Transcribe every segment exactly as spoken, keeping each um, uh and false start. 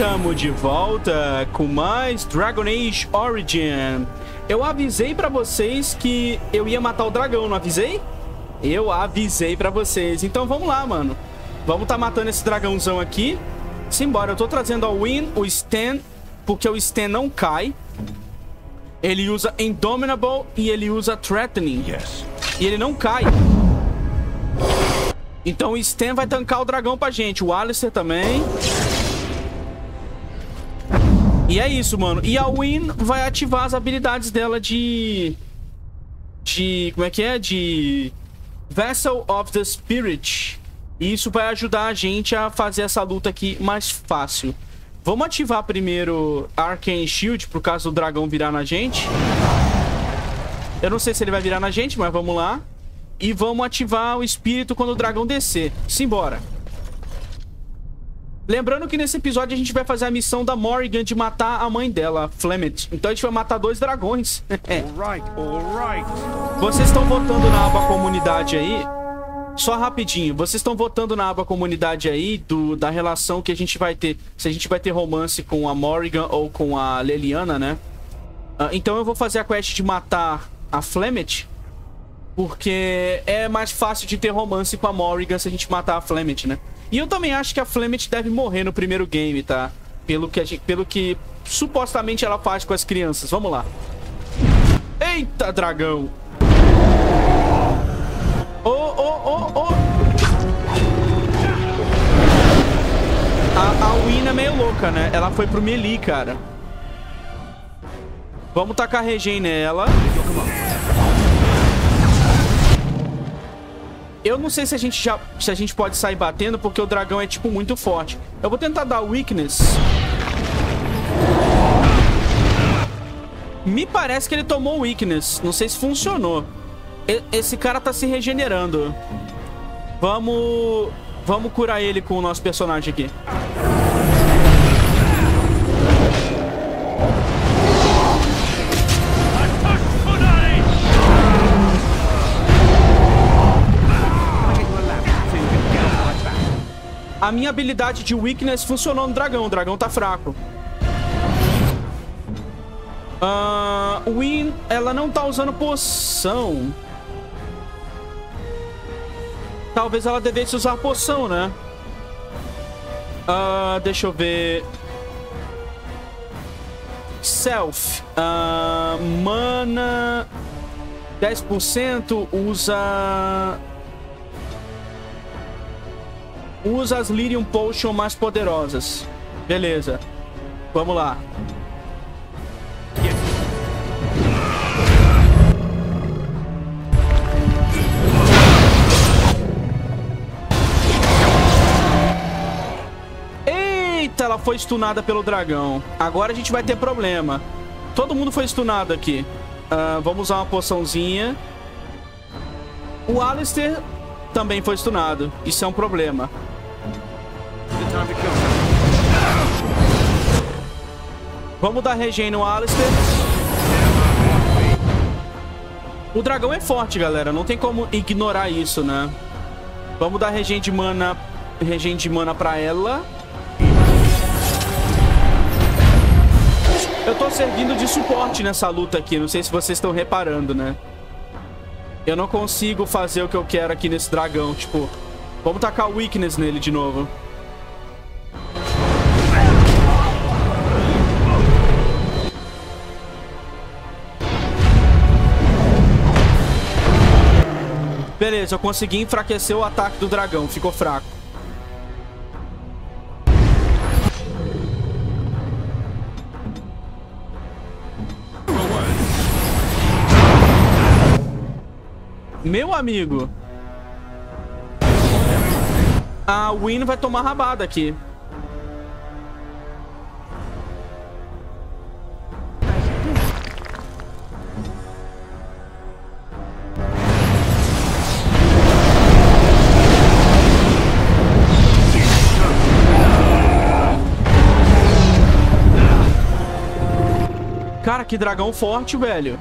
Estamos de volta com mais Dragon Age Origins. Eu avisei pra vocês que eu ia matar o dragão, não avisei? Eu avisei pra vocês. Então vamos lá, mano. Vamos tá matando esse dragãozão aqui. Simbora, eu tô trazendo a Wynne, o Sten, porque o Sten não cai. Ele usa Indomitable e ele usa Threatening. Yes. E ele não cai. Então o Sten vai tancar o dragão pra gente. O Alistair também. E é isso, mano. E a Wynne vai ativar as habilidades dela de... De... Como é que é? De... Vessel of the Spirit. E isso vai ajudar a gente a fazer essa luta aqui mais fácil. Vamos ativar primeiro Arcane Shield, por causa do dragão virar na gente. Eu não sei se ele vai virar na gente, mas vamos lá. E vamos ativar o espírito quando o dragão descer. Simbora. Lembrando que nesse episódio a gente vai fazer a missão da Morrigan de matar a mãe dela, Flemeth. Então a gente vai matar dois dragões. Alright, alright. Vocês estão votando na aba comunidade aí? Só rapidinho. Vocês estão votando na aba comunidade aí do, da relação que a gente vai ter. Se a gente vai ter romance com a Morrigan ou com a Leliana, né? Então eu vou fazer a quest de matar a Flemeth. Porque é mais fácil de ter romance com a Morrigan se a gente matar a Flemeth, né? E eu também acho que a Flemeth deve morrer no primeiro game, tá? Pelo que, a gente, pelo que supostamente ela faz com as crianças. Vamos lá. Eita, dragão! Oh, oh, oh, oh! A, a Wynne é meio louca, né? Ela foi pro melee, cara. Vamos tacar regen nela. Eu não sei se a gente já se a gente pode sair batendo, porque o dragão é, tipo, muito forte. Eu vou tentar dar weakness. Me parece que ele tomou weakness. Não sei se funcionou. Esse cara tá se regenerando. Vamos... Vamos curar ele com o nosso personagem aqui. A minha habilidade de weakness funcionou no dragão. O dragão tá fraco. Uh, Wynne, ela não tá usando poção. Talvez ela devesse usar poção, né? Uh, deixa eu ver. Self. Uh, mana. dez por cento usa... Usa as Lyrium Potion mais poderosas. Beleza. Vamos lá. Eita, ela foi stunada pelo dragão. Agora a gente vai ter problema. Todo mundo foi stunado aqui. Uh, vamos usar uma poçãozinha. O Alistair também foi stunado. Isso é um problema. Vamos dar regen no Alistair. O dragão é forte, galera. Não tem como ignorar isso, né? Vamos dar regen de mana, regen de mana pra ela. Eu tô servindo de suporte nessa luta aqui. Não sei se vocês estão reparando, né? Eu não consigo fazer o que eu quero aqui nesse dragão. Tipo, vamos tacar o weakness nele de novo. Beleza, eu consegui enfraquecer o ataque do dragão. Ficou fraco. Meu amigo. A Wynne vai tomar rabada aqui. Cara, que dragão forte, velho.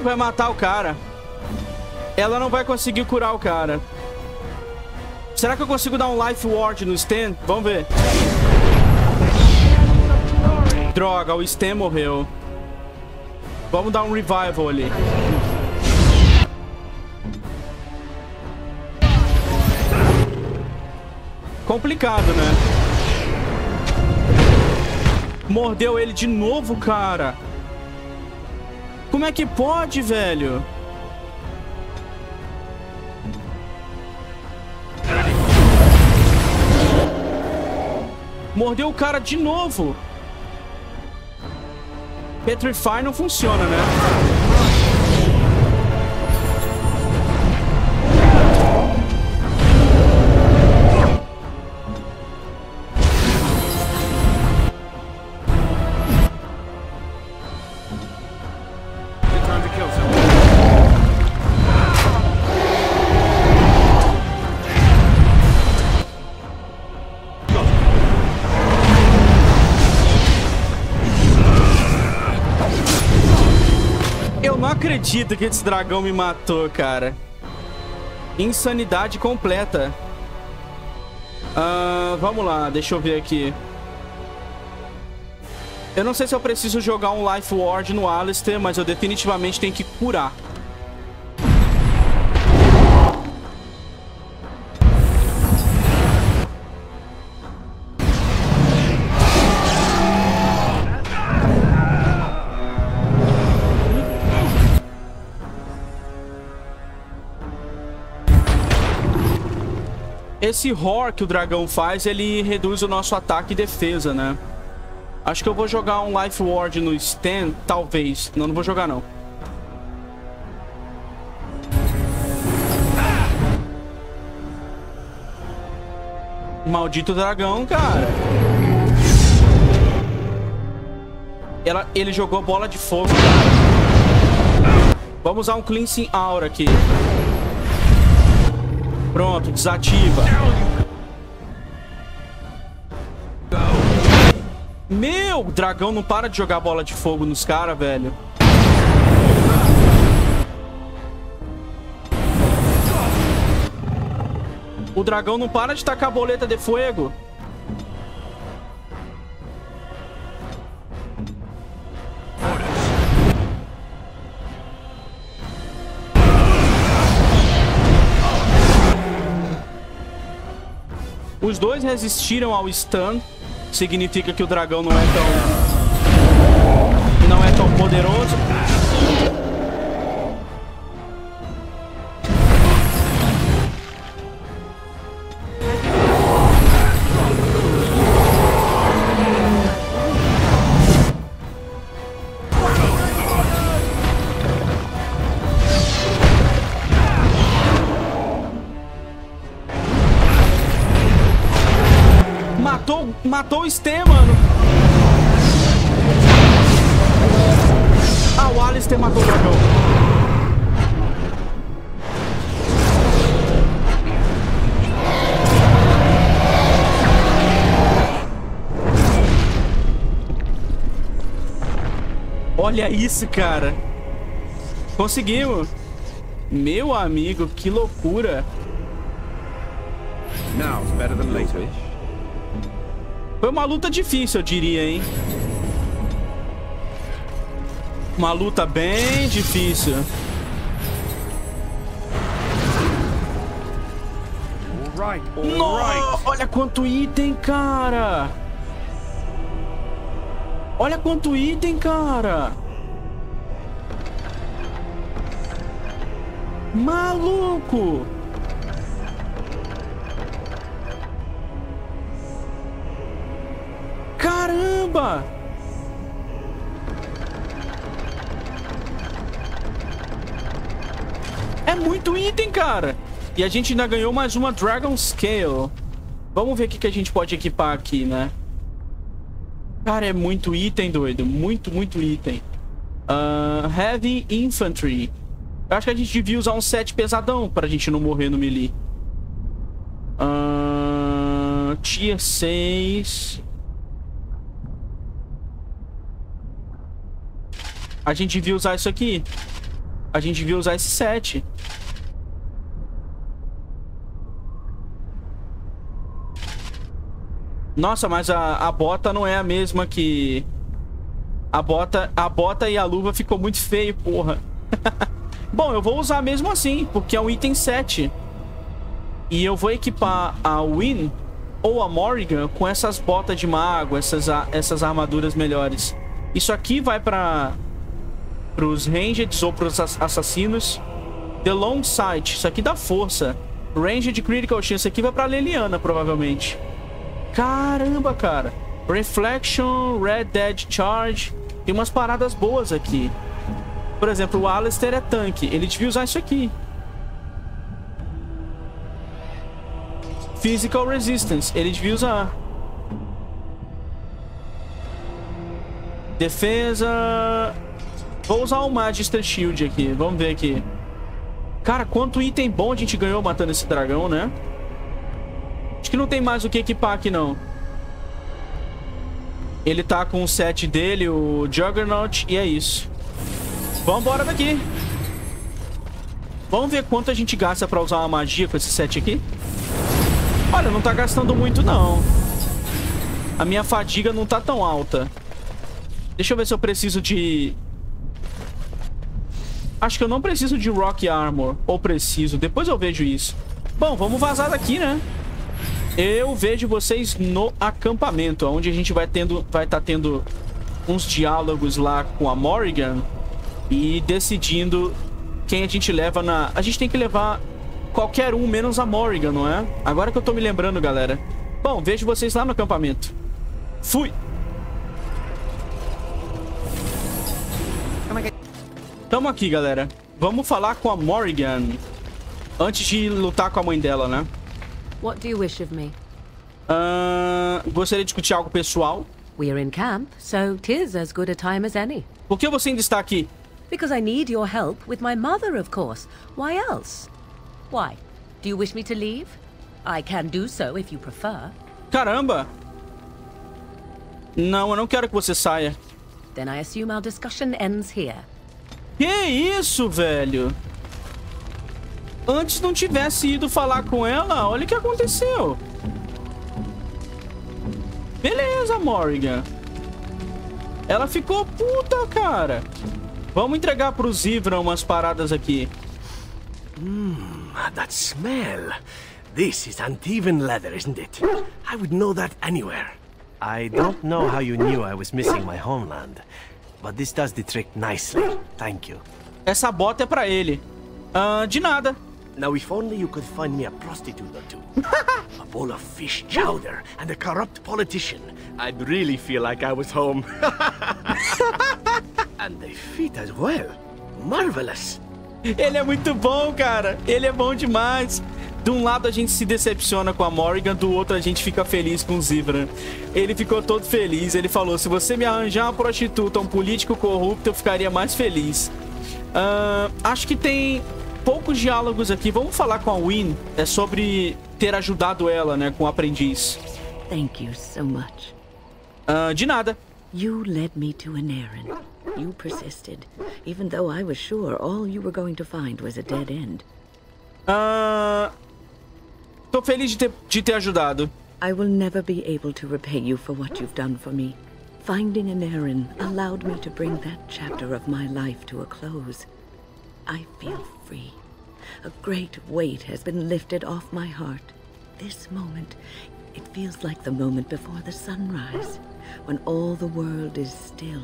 Ih, vai matar o cara. Ela não vai conseguir curar o cara. Será que eu consigo dar um Life Ward no Sten? Vamos ver. Droga, o Sten morreu. Vamos dar um Revival ali. Complicado, né? Mordeu ele de novo, cara. Como é que pode, velho? Mordeu o cara de novo. Petrify não funciona, né? Não acredito que esse dragão me matou, cara. Insanidade completa. Uh, vamos lá, deixa eu ver aqui. Eu não sei se eu preciso jogar um Life Ward no Alistair, mas eu definitivamente tenho que curar. Esse roar que o dragão faz, ele reduz o nosso ataque e defesa, né? Acho que eu vou jogar um Life Ward no Sten, talvez. Não, não vou jogar, não. Maldito dragão, cara. Ela, ele jogou bola de fogo, cara. Vamos usar um Cleansing Aura aqui. Pronto, desativa. Meu, o dragão não para de jogar bola de fogo nos caras, velho. O dragão não para de tacar boleta de fogo. Os dois resistiram ao stun. Significa que o dragão não é tão... Não é tão poderoso. Matou o Sten, mano. Ah, o Alistair matou o dragão. Olha isso, cara. Conseguimos. Meu amigo, que loucura. Now it's better than later. Foi uma luta difícil, eu diria, hein? Uma luta bem difícil. All right, all Nossa, right. Olha quanto item, cara! Olha quanto item, cara! Maluco! Caramba! É muito item, cara! E a gente ainda ganhou mais uma Dragon Scale. Vamos ver o que a gente pode equipar aqui, né? Cara, é muito item, doido. Muito, muito item. Uh, heavy Infantry. Eu acho que a gente devia usar um set pesadão pra gente não morrer no melee. Uh, tier seis... A gente devia usar isso aqui. A gente devia usar esse set. Nossa, mas a, a bota não é a mesma que... A bota, a bota e a luva ficou muito feio, porra. Bom, eu vou usar mesmo assim, porque é um item sete. E eu vou equipar a Wynne ou a Morrigan com essas botas de mago, essas, essas armaduras melhores. Isso aqui vai para os rangers ou para os assassinos. The Long Sight, isso aqui dá força. Ranged Critical Chance, isso aqui vai para Leliana, provavelmente. Caramba, cara. Reflection, Red Dead Charge. Tem umas paradas boas aqui. Por exemplo, o Alistair é tanque. Ele devia usar isso aqui. Physical Resistance. Ele devia usar. Defesa... Vou usar o Magister Shield aqui. Vamos ver aqui. Cara, quanto item bom a gente ganhou matando esse dragão, né? Acho que não tem mais o que equipar aqui, não. Ele tá com o set dele, o Juggernaut, e é isso. Vambora daqui. Vamos ver quanto a gente gasta pra usar uma magia com esse set aqui. Olha, não tá gastando muito, não. A minha fadiga não tá tão alta. Deixa eu ver se eu preciso de... Acho que eu não preciso de Rock Armor. Ou preciso, depois eu vejo isso. Bom, vamos vazar daqui, né? Eu vejo vocês no acampamento, onde a gente vai tendo, vai estar tendo uns diálogos lá com a Morrigan e decidindo quem a gente leva na... A gente tem que levar qualquer um menos a Morrigan, não é? Agora que eu tô me lembrando, galera. Bom, vejo vocês lá no acampamento. Fui! Tamo aqui, galera. Vamos falar com a Morrigan antes de lutar com a mãe dela, né? What do you wish of me? Uh, gostaria de discutir algo pessoal. We are in camp, so 'tis as good a time as any. Por que você ainda está aqui? Because I need your help with my mother, of course. Why else? Why? Do you wish me to leave? I can do so if you prefer. Caramba! Não, eu não quero que você saia. Then I assume our discussion ends here. Que isso, velho? Antes não tivesse ido falar com ela, olha o que aconteceu. Beleza, Morrigan. Ela ficou puta, cara. Vamos entregar pro Zevran umas paradas aqui. Hum, that smell. This is Antivan leather, isn't it? I would know that anywhere. I don't know how you knew I was missing my homeland, but this does the trick nicely. Thank you. Essa bota é pra ele. Ah, uh, de nada. Now, if only you could find me a prostitute or two, a bowl of fish chowder, and a corrupt politician, I'd really feel like I was home. And they fit as well. Marvelous. Ele é muito bom, cara. Ele é bom demais. De um lado a gente se decepciona com a Morrigan, do outro a gente fica feliz com o Zevran. Ele ficou todo feliz. Ele falou: se você me arranjar uma prostituta, um político corrupto, eu ficaria mais feliz. Uh, acho que tem poucos diálogos aqui. Vamos falar com a Wynne. É sobre ter ajudado ela, né, com o aprendiz. Thank you so much. Uh, de nada. You led me to an errand. You persisted, even though I was sure all you were going to find was a dead end. Uh, tô feliz de ter, de ter ajudado. I will never be able to repay you for what you've done for me. Finding an Heren allowed me to bring that chapter of my life to a close. I feel free. A great weight has been lifted off my heart. This moment, it feels like the moment before the sunrise, when all the world is still,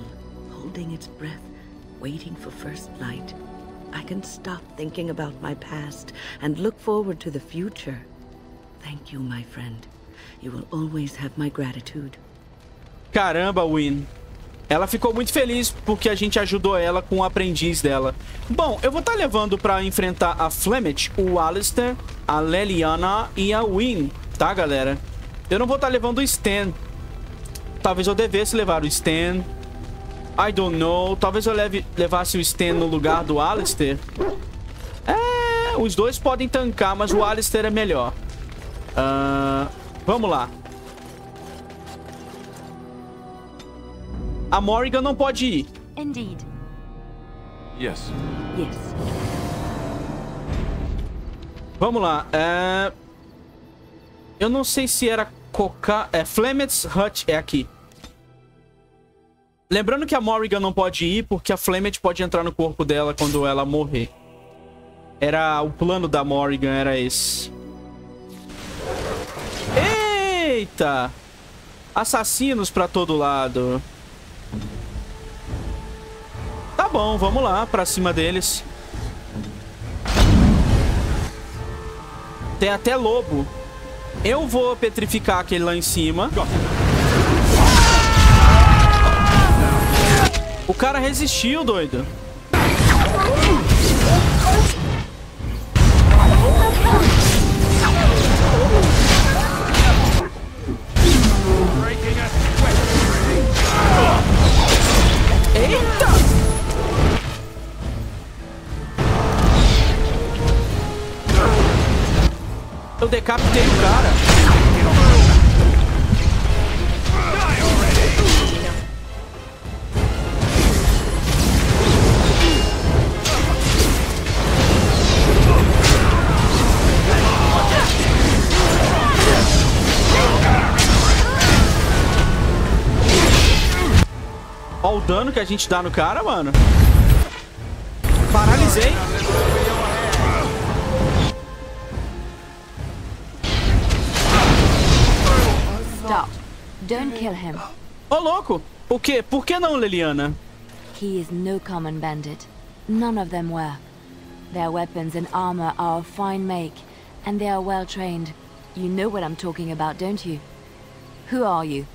holding its breath, waiting for first light. I can stop thinking about my past and look forward to the future. Thank you, my friend. You will always have my gratitude. Caramba, Wynne. Ela ficou muito feliz porque a gente ajudou ela com o aprendiz dela. Bom, eu vou estar levando pra enfrentar a Flemeth, o Alistair, a Leliana e a Wynne, tá, galera? Eu não vou estar levando o Sten. Talvez eu devesse levar o Sten. I don't know. Talvez eu leve, levasse o Sten no lugar do Alistair. É, os dois podem tancar, mas o Alistair é melhor. Uh, vamos lá. A Morrigan não pode ir. Indeed. Yes. Yes. Vamos lá. É... Eu não sei se era Coca... É, Flemeth's Hut é aqui. Lembrando que a Morrigan não pode ir, porque a Flemeth pode entrar no corpo dela quando ela morrer. Era... O plano da Morrigan era esse. Eita! Assassinos pra todo lado. Tá bom, vamos lá pra cima deles. Tem até lobo. Eu vou petrificar aquele lá em cima. O cara resistiu, doido. Eita! Eu decapitei o cara. Olha o dano que a gente dá no cara, mano. Paralisei. Stop. Don't kill him. Ô, louco. O quê? Por que não, Leliana? He is no common bandit. None of them were. Their weapons and armor are of fine make, and they are well trained. You know what I'm talking about, don't you? Who are you?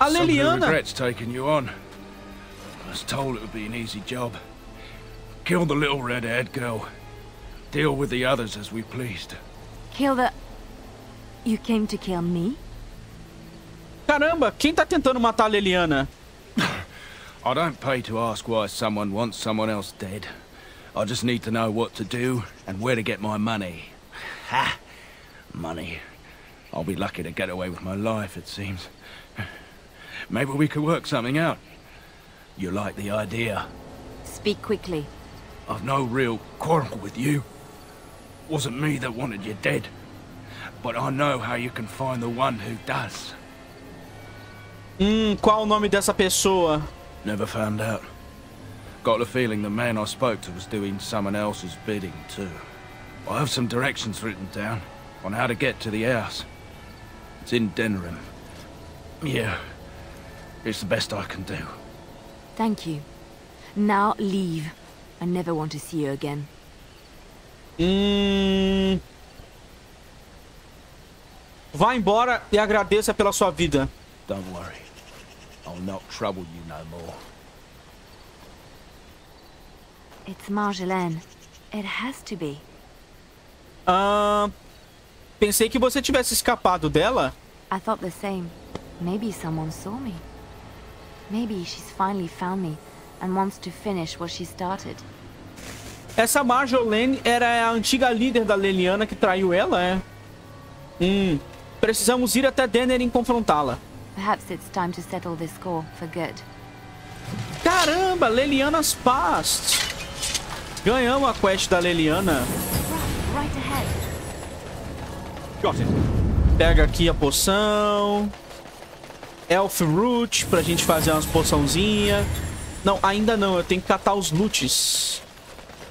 A Leliana regrets taking you on. I was told it would be an easy job. Kill the little red-haired girl. Deal with the others as we pleased. Kill the... You came to kill me? Caramba, quem tá tentando matar a Leliana? I don't pay to ask why someone wants someone else dead. I just need to know what to do and where to get my money. Ha! Money. I'll be lucky to get away with my life, it seems. Maybe we could work something out. You like the idea? Speak quickly. I've no real quarrel with you. Wasn't me that wanted you dead. But I know how you can find the one who does. Hmm, qual o nome dessa pessoa? Never found out. Got the feeling the man I spoke to was doing someone else's bidding too. I have some directions written down on how to get to the house. It's in Denerim. Yeah. It's the best I can do. Thank you. Now leave. I never want to see you again. Hum... Vá embora e agradeça pela sua vida. Don't worry. I'll not trouble you no more. It's Marjolaine. It has to be. Ah, pensei que você tivesse escapado dela. I thought the same. Maybe someone saw me. Maybe she's finally found me and wants to finish what she started. Essa Marjolaine era a antiga líder da Leliana que traiu ela, é? Hum, precisamos ir até Denerim confrontá-la. Perhaps it's time to settle this score for good. Caramba, Leliana's past. Ganhamos a quest da Leliana. Right, right ahead. Got it. Pega aqui a poção. Elf Root, pra gente fazer umas poçãozinhas. Não, ainda não. Eu tenho que catar os loots.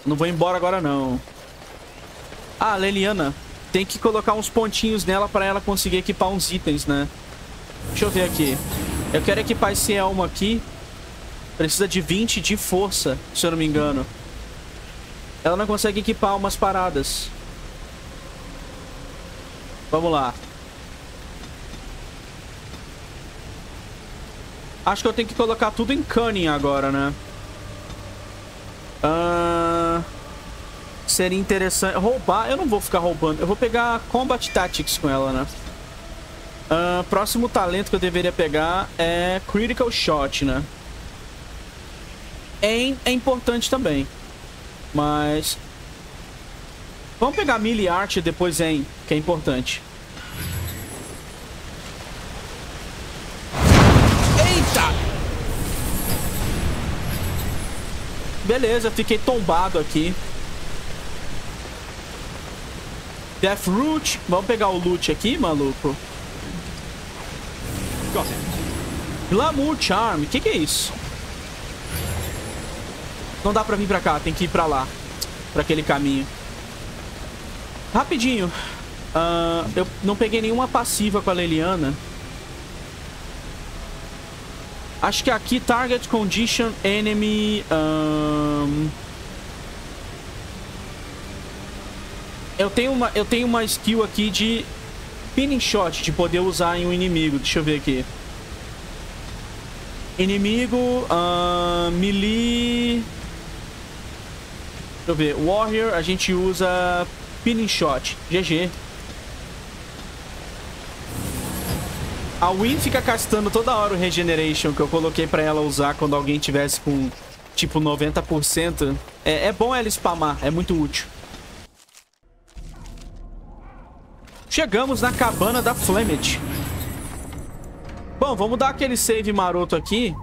Não vou embora agora, não. Ah, Leliana. Tem que colocar uns pontinhos nela pra ela conseguir equipar uns itens, né? Deixa eu ver aqui. Eu quero equipar esse elmo aqui. Precisa de vinte de força, se eu não me engano. Ela não consegue equipar umas paradas. Vamos lá. Acho que eu tenho que colocar tudo em cunning agora, né? Uh, seria interessante... Roubar? Eu não vou ficar roubando. Eu vou pegar Combat Tactics com ela, né? Uh, próximo talento que eu deveria pegar é Critical Shot, né? Aim é importante também. Mas... Vamos pegar Melee Art e depois Aim, que é importante. Beleza, fiquei tombado aqui. Death Root. Vamos pegar o loot aqui, maluco. Glamour Charm. Que que é isso? Não dá pra vir pra cá. Tem que ir pra lá. Pra aquele caminho. Rapidinho. Uh, eu não peguei nenhuma passiva com a Leliana. Acho que aqui, Target Condition Enemy... Um... Eu tenho uma, eu tenho uma skill aqui de Pinning Shot, de poder usar em um inimigo. Deixa eu ver aqui. Inimigo... Uh, melee... Deixa eu ver. Warrior, a gente usa Pinning Shot. G G. A Wynne fica castando toda hora o Regeneration que eu coloquei pra ela usar quando alguém tivesse com, tipo, noventa por cento. É, é bom ela spamar, é muito útil. Chegamos na cabana da Flemeth. Bom, vamos dar aquele save maroto aqui.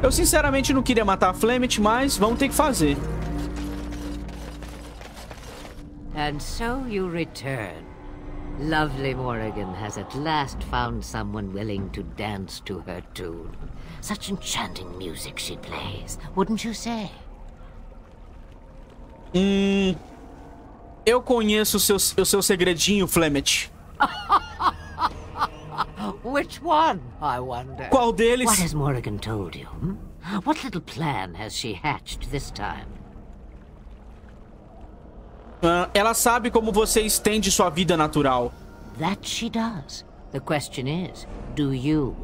Eu, sinceramente, não queria matar a Flemeth, mas vamos ter que fazer. And so you return. Lovely Morrigan has at last found someone willing to dance to her tune. Such enchanting music she plays, wouldn't you say? Hum, eu conheço o seu, o seu segredinho, Flemeth. Which one, I wonder? Qual deles? What has Morrigan told you? Hmm? What little plan has she hatched this time? Uh, ela sabe como você estende sua vida natural. That she does. The question is, do you?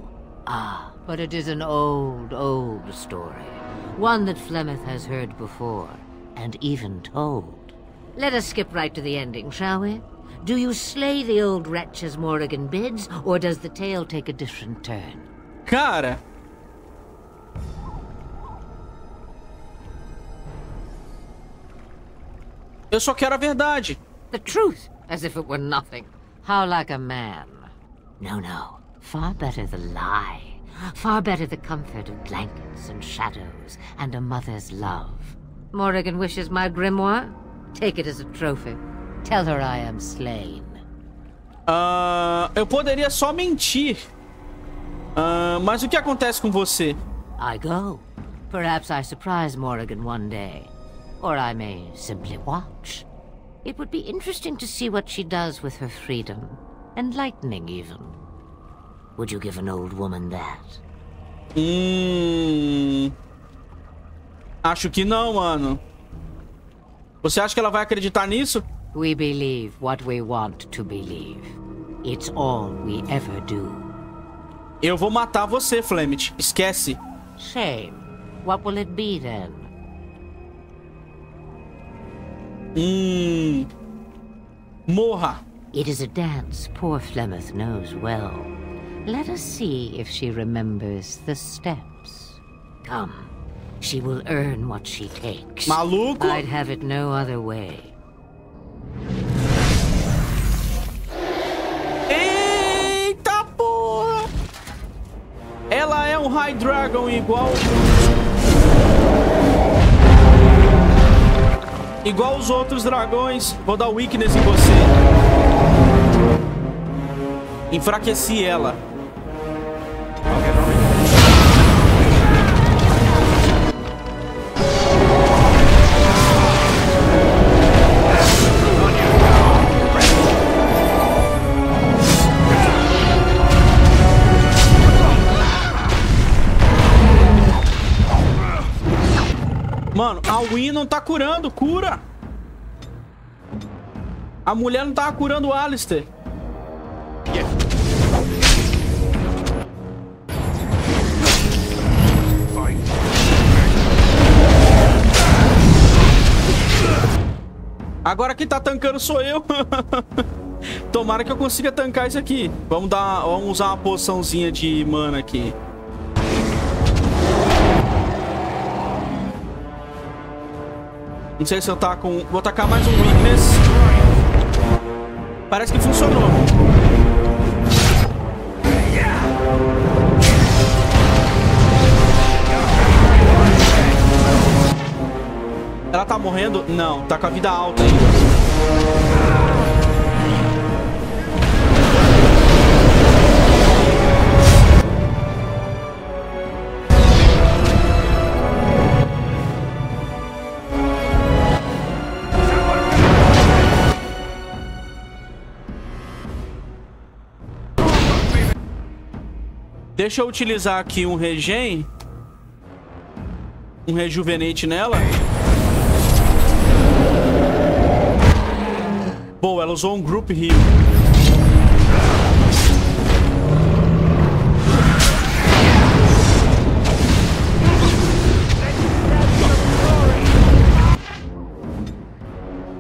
Ah, but it is an old, old story. One that Flemeth has heard before, and even told. Let us skip right to the ending, shall we? Do you slay the old wretch as Morrigan bids, or does the tale take a different turn? Cara... Eu só quero a verdade. The truth, as if it were nothing. How like a man. No, no. Far better the lie. Far better the comfort of blankets and shadows and a mother's love. Morrigan wishes my grimoire. Take it as a trophy. Tell her I am slain. Uh, eu poderia só mentir. Uh, mas o que acontece com você? I go. Perhaps I surprise Morrigan one day. Or I may simply watch. It would be interesting to see what she does with her freedom. Enlightening, even. Would you give an old woman that? Hum... Acho que não, mano. Você acha que ela vai acreditar nisso? We believe what we want to believe. It's all we ever do. Eu vou matar você, Flemeth. Esquece. Shame. What will it be, then? Hum. Morra. It is a dance poor Flemeth knows well. Let us see if she remembers the steps. Come. She will earn what she takes. Maluco. I'd have it no other way. Eita porra! Ela é um High Dragon igual... Igual os outros dragões. Vou dar weakness em você. Enfraqueci ela. Mano, a Wynne não tá curando. Cura! A mulher não tava curando o Alistair. Yeah. Agora quem tá tancando sou eu. Tomara que eu consiga tancar isso aqui. Vamos, dar, vamos usar uma poçãozinha de mana aqui. Não sei se eu tá com... Vou tacar mais um weakness. Parece que funcionou. morrendo? Não, tá com a vida alta ainda. Deixa eu utilizar aqui um regen, um rejuvenate nela. Boa, ela usou um group heal.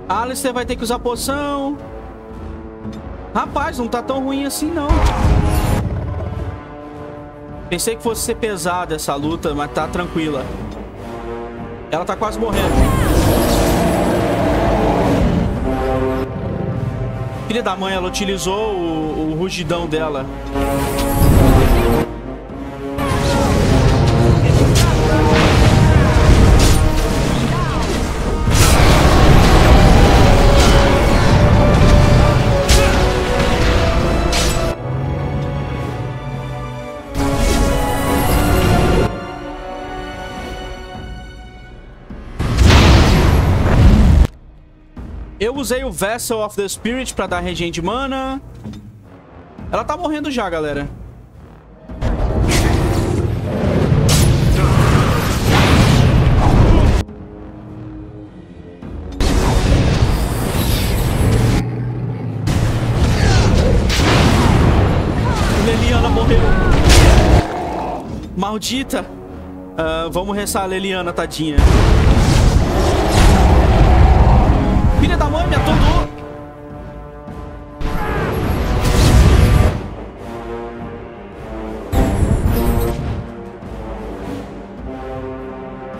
Alistair vai ter que usar poção. Rapaz, não tá tão ruim assim não. Pensei que fosse ser pesada essa luta, mas tá tranquila. Ela tá quase morrendo. Filha da mãe, ela utilizou o, o rugidão dela. Eu usei o Vessel of the Spirit pra dar regen de mana. Ela tá morrendo já, galera. Leliana morreu. Maldita. Uh, vamos rezar a Leliana, tadinha. Filha da mãe, me atordoou.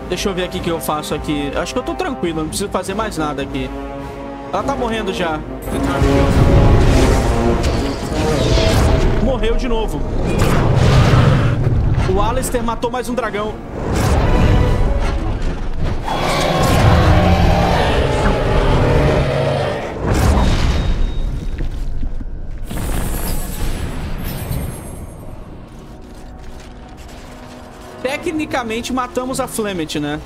Deixa eu ver aqui o que eu faço aqui. Acho que eu tô tranquilo, não preciso fazer mais nada aqui. Ela tá morrendo já. Morreu de novo. O Alistair matou mais um dragão. Tecnicamente, matamos a Flemeth, né?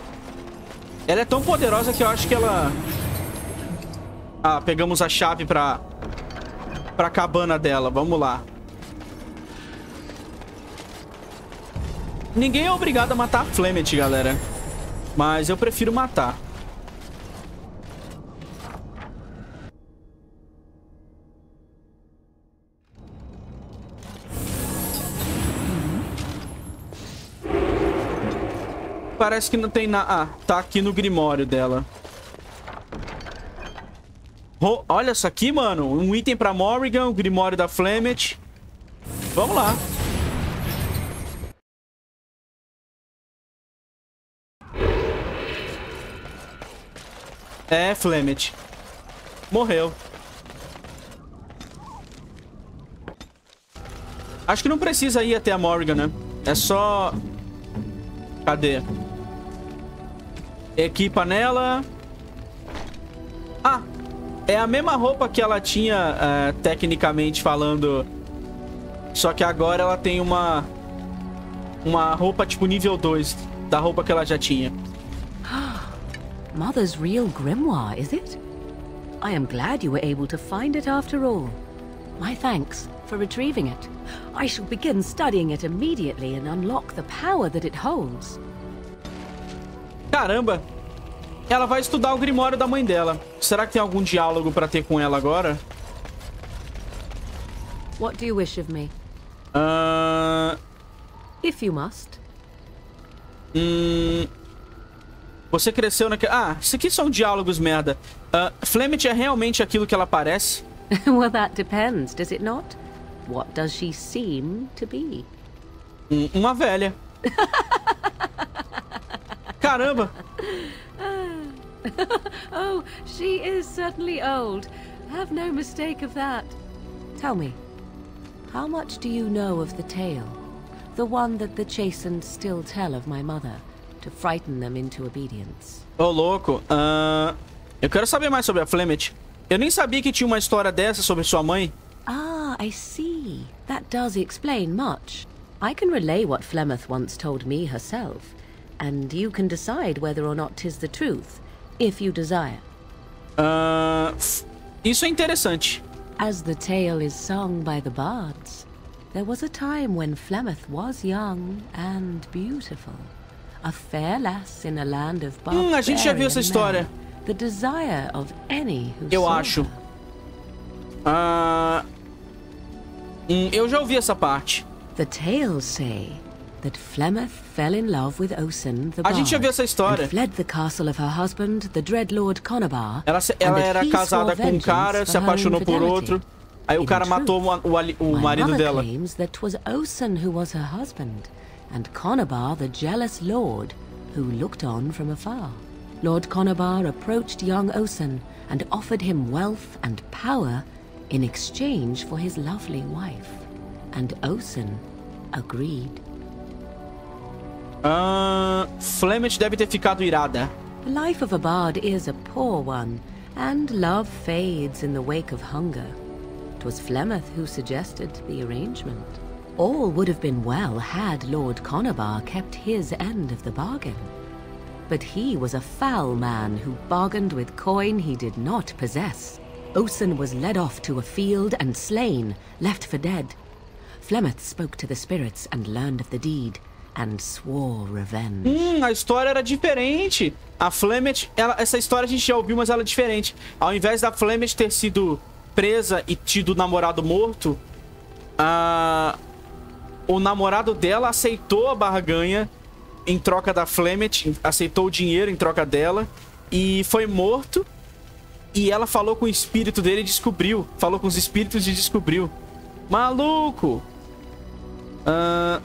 Ela é tão poderosa que eu acho que ela... Ah, pegamos a chave pra... pra cabana dela. Vamos lá. Ninguém é obrigado a matar a Flemeth, galera. Mas eu prefiro matar. Parece que não tem nada. Ah, tá aqui no grimório dela. Oh, olha isso aqui, mano. Um item pra Morrigan, o grimório da Flemeth. Vamos lá. É, Flemeth. Morreu. Acho que não precisa ir até a Morrigan, né? É só... Cadê? Equipa nela. Ah, é a mesma roupa que ela tinha, uh, tecnicamente falando. Só que agora ela tem uma Uma roupa tipo nível dois da roupa que ela já tinha. Mother's real grimoire, is it? I am glad you were able to find it after all. My thanks for retrieving it. I shall begin studying it immediately and unlock the power that it holds. Caramba! Ela vai estudar o grimório da mãe dela. Será que tem algum diálogo para ter com ela agora? What do you wish of me? Uh... If you must. Hum... Você cresceu naquela... Ah, isso aqui são diálogos, merda. Uh, Flemeth é realmente aquilo que ela parece? Well, that depends, does it not? What does she seem to be? Uma velha. Caramba! Oh, she is certainly old. Have no mistake of that. Tell me, how much do you know of the tale? The one that the chastened still tell of my mother, to frighten them into obedience. Ô, louco. Uh, eu quero saber mais sobre a Flemeth. Eu nem sabia que tinha uma história dessa sobre sua mãe. Ah, I see. That does explain much. I can relay what Flemeth once told me herself, and you can decide whether or not 'tis the truth, if you desire. Uh, isso é interessante. As the tale is sung by the bards, there was a time when Flemeth was young and beautiful, a fair lass in a land of barbarian men. Hum, a gente já viu essa história. The desire of any who eu acho. Ah, uh, hum, eu já ouvi essa parte. The tales say that Flemeth fell in love with Osen, the bard, a gente já viu essa história. Fled the castle of her husband, the dread Lord Conabar. Ela, ela era casada com um cara, se apaixonou por outro. Aí o cara matou o, o, o marido dela. That was Osen who was her husband, and Conabar, the jealous lord, who looked on from afar. Lord Conabar approached young Osen and offered him wealth and power in exchange for his lovely wife, and Osen agreed. Uh, Flemeth deve ter ficado irada. The life of a bard is a poor one, and love fades in the wake of hunger. 'Twas Flemeth who suggested the arrangement. All would have been well had Lord Conabar kept his end of the bargain. But he was a foul man who bargained with coin he did not possess. Osen was led off to a field and slain, left for dead. Flemeth spoke to the spirits and learned of the deed, and swore revenge. Hum, a história era diferente. A Flemeth, ela, essa história a gente já ouviu, mas ela é diferente. Ao invés da Flemeth ter sido presa e tido o namorado morto, a, o namorado dela aceitou a barganha em troca da Flemeth, aceitou o dinheiro em troca dela e foi morto. E ela falou com o espírito dele e descobriu. Falou com os espíritos e descobriu. Maluco! Uh,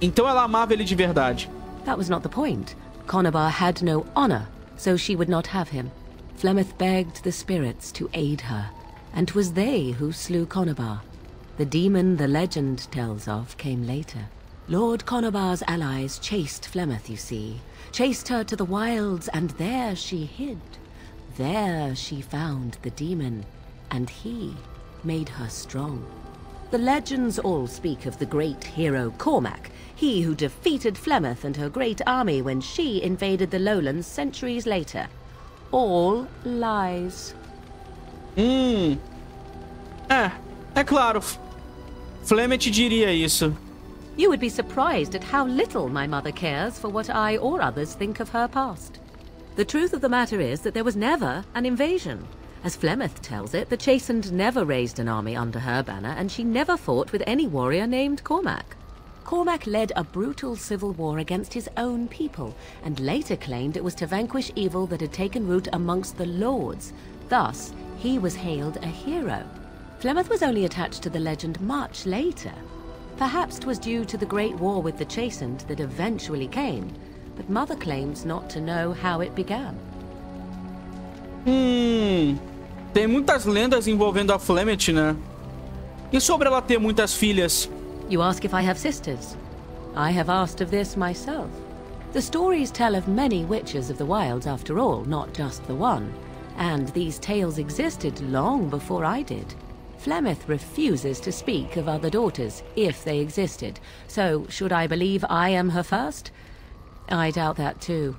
então ela amava ele de verdade. That was not the point. Conabar had no honor, so she would not have him. Flemeth begged the spirits to aid her, and 'twas they who slew Conabar. The demon the legend tells of came later. Lord Conabar's allies chased Flemeth, you see. Chased her to the wilds, and there she hid. There she found the demon, and he made her strong. The legends all speak of the great hero Cormac, he who defeated Flemeth and her great army when she invaded the lowlands centuries later. All lies. Hum. É, é claro. Flemeth diria isso. You would be surprised at how little my mother cares for what I or others think of her past. The truth of the matter is that there was never an invasion. As Flemeth tells it, the Chastened never raised an army under her banner, and she never fought with any warrior named Cormac. Cormac led a brutal civil war against his own people, and later claimed it was to vanquish evil that had taken root amongst the lords. Thus, he was hailed a hero. Flemeth was only attached to the legend much later. Perhaps 'twas due to the great war with the Chastened that eventually came, but Mother claims not to know how it began. Hum, tem muitas lendas envolvendo a Flemeth, né? E sobre ela ter muitas filhas? You ask if I have sisters. I have asked of this myself. The stories tell of many witches of the wilds, after all, not just the one. And these tales existed long before I did. Flemeth refuses to speak of other daughters, if they existed. So, should I believe I am her first? I doubt that too.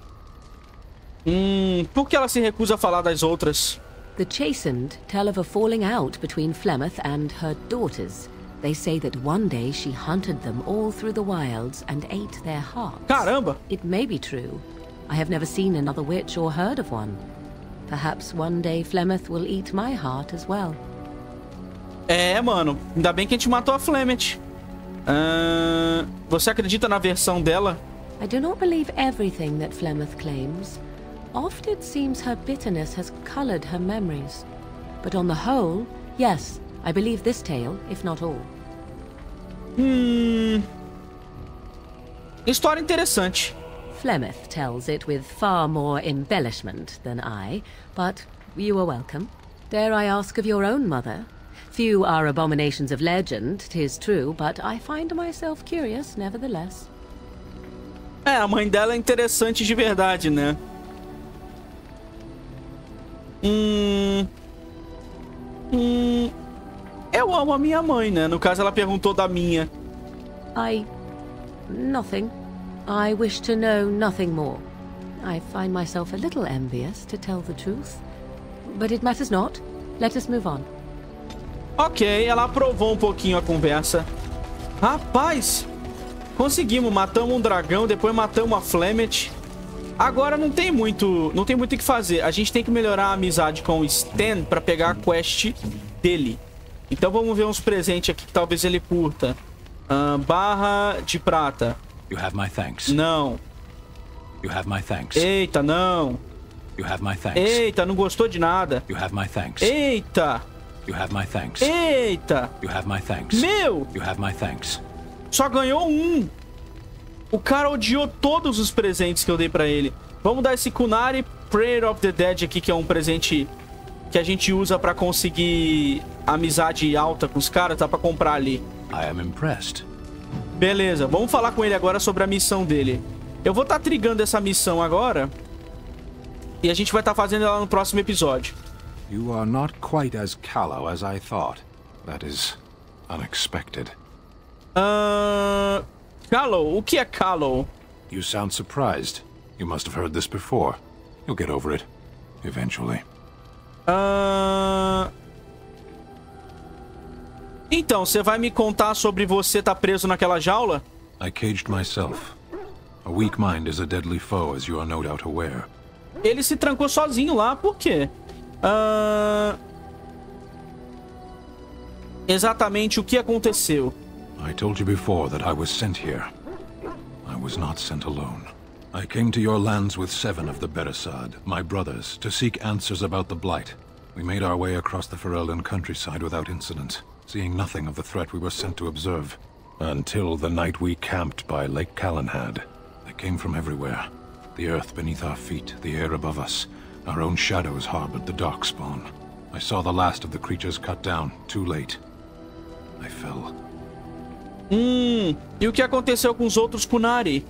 Hum, por que ela se recusa a falar das outras? The Chastened tell of a falling out between Flemeth and her daughters. They say that one day she hunted them all through the wilds and ate their hearts. Caramba! It may be true. I have never seen another witch or heard of one. Perhaps one day Flemeth will eat my heart as well. É, mano, ainda bem que a gente matou a Flemeth. Uh, você acredita na versão dela? I do not believe everything that Flemeth claims. Oft it seems her bitterness has colored her memories. But on the whole, yes, I believe this tale, if not all. Hmm. História interessante. Flemeth tells it with far more embellishment than I, but you are welcome. Dare I ask of your own mother? Few are abominations of legend, 'tis true, but I find myself curious nevertheless. É, a mãe dela é interessante de verdade, né? Hum... Hum... Eu amo a minha mãe, né? No caso, ela perguntou da minha. I... Nothing. I wish to know nothing more. I find myself a little envious, to tell the truth. But it matters not. Let us move on. Ok, ela aprovou um pouquinho a conversa. Rapaz! Conseguimos, matamos um dragão, depois matamos a Flemeth. Agora não tem muito, não tem muito o que fazer. A gente tem que melhorar a amizade com o Sten pra pegar a quest dele. Então vamos ver uns presentes aqui que talvez ele curta. Uh, barra de prata. You have my thanks. Não. You have my thanks. Eita, não. You have my thanks. Eita, não gostou de nada. You have my thanks. Eita. You have my thanks. Eita. You have my thanks. Meu. You have my thanks. Só ganhou um. O cara odiou todos os presentes que eu dei pra ele. Vamos dar esse Kunari Prayer of the Dead aqui, que é um presente que a gente usa pra conseguir amizade alta com os caras, tá? Pra comprar ali. I am impressed. Beleza, vamos falar com ele agora sobre a missão dele. Eu vou estar tá trigando essa missão agora. E a gente vai estar tá fazendo ela no próximo episódio. You are not quite as callow as I thought. That is unexpected. Uh, callow? O que é callow? You sound surprised. You must have heard this before. You'll get over it eventually. Uh... Então, você vai me contar sobre você estar preso naquela jaula? I caged myself. A weak mind is a deadly foe, as you are no doubt aware. Ele se trancou sozinho lá, por quê? Uh... Exatamente o que aconteceu? I told you before that I was sent here. I was not sent alone. I came to your lands with seven of the Beresaad, my brothers, to seek answers about the Blight. We made our way across the Ferelden countryside without incident, seeing nothing of the threat we were sent to observe. Until the night we camped by Lake Calenhad. They came from everywhere. The earth beneath our feet, the air above us. Our own shadows harbored the Darkspawn. I saw the last of the creatures cut down, too late. I fell. Hum, e o que aconteceu com os outros Kunari?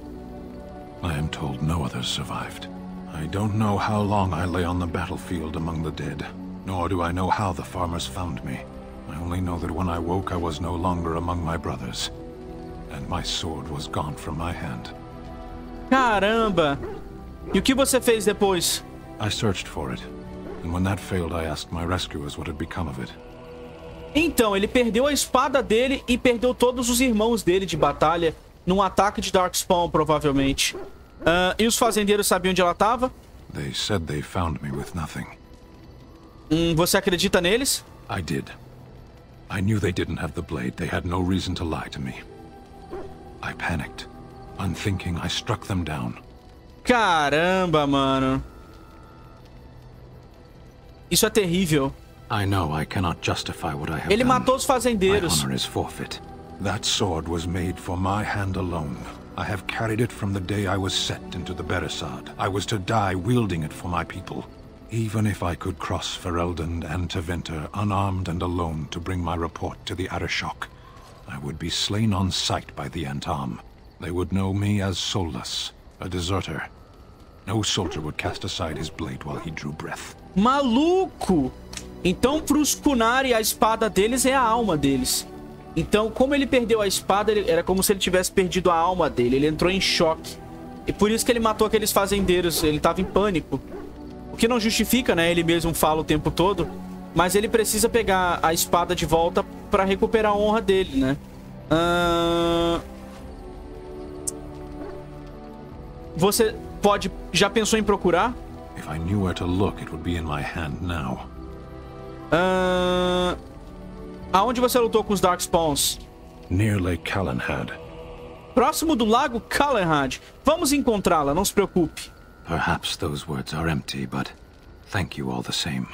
I am told no others survived. I don't know how long I lay on the battlefield among the dead, nor do I know how the farmers found me. I only know that when I woke I was no longer among my brothers, and my sword was gone from my hand. Caramba! E o que você fez depois? I searched for it, and when that failed I asked my rescuers what had become of it. Então, ele perdeu a espada dele e perdeu todos os irmãos dele de batalha num ataque de Darkspawn, provavelmente. Uh, e os fazendeiros sabiam onde ela estava? They said they found me with nothing. Hum, você acredita neles? I did. I knew they didn't have the blade. They had no reason to lie to me. I panicked. Unthinking, I struck them down. Caramba, mano. Isso é terrível. I know I cannot justify what I have Ele done. Matou os fazendeiros. My honor is forfeit. That sword was made for my hand alone. I have carried it from the day I was set into the Beresaad. I was to die wielding it for my people. Even if I could cross Ferelden and Taventer unarmed and alone to bring my report to the Arashok, I would be slain on sight by the Antam. They would know me as Solus, a deserter. No soldier would cast aside his blade while he drew breath. Maluco! Então, para os Kunari, a espada deles é a alma deles. Então, como ele perdeu a espada, ele, era como se ele tivesse perdido a alma dele. Ele entrou em choque. E por isso que ele matou aqueles fazendeiros. Ele estava em pânico. O que não justifica, né? Ele mesmo fala o tempo todo. Mas ele precisa pegar a espada de volta para recuperar a honra dele, né? Uh... Você pode... Já pensou em procurar? Se eu soubesse onde procurar, estaria em minha mão agora. Uh, aonde você lutou com os Darkspawns? Near Lake Calenhad. Próximo do lago Calenhad. Vamos encontrá-la, não se preocupe. Perhaps those words are empty, but thank you all the same.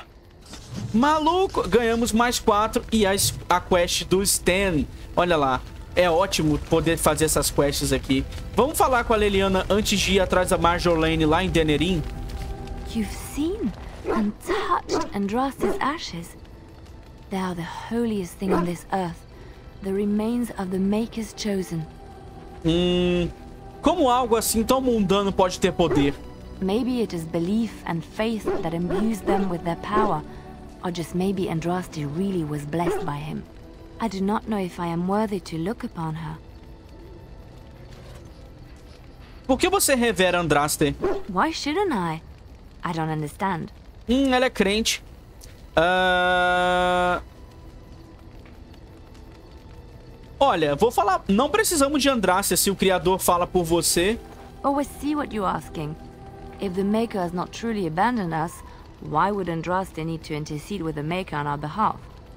Maluco, ganhamos mais quatro e a, a quest do Sten. Olha lá, é ótimo poder fazer essas quests aqui. Vamos falar com a Leliana antes de ir atrás da Marjolaine lá em Denerim. You've seen? And touched Andraste's ashes. They are the holiest thing on this earth. The remains of the Maker's chosen. Hum, Como algo assim tão mundano pode ter poder? Maybe it is belief and faith that imbues them with their power, or just maybe Andraste really was blessed by him. I do not know if I am worthy to look upon her. Por que você revera Andraste? Why shouldn't I? I don't understand. Hum, ela é crente. Uh... Olha, vou falar. Não precisamos de Andraste se o Criador fala por você. Always see what you're asking. If the Maker has not truly abandoned us, why would Andraste need to intercede with the Maker on our behalf?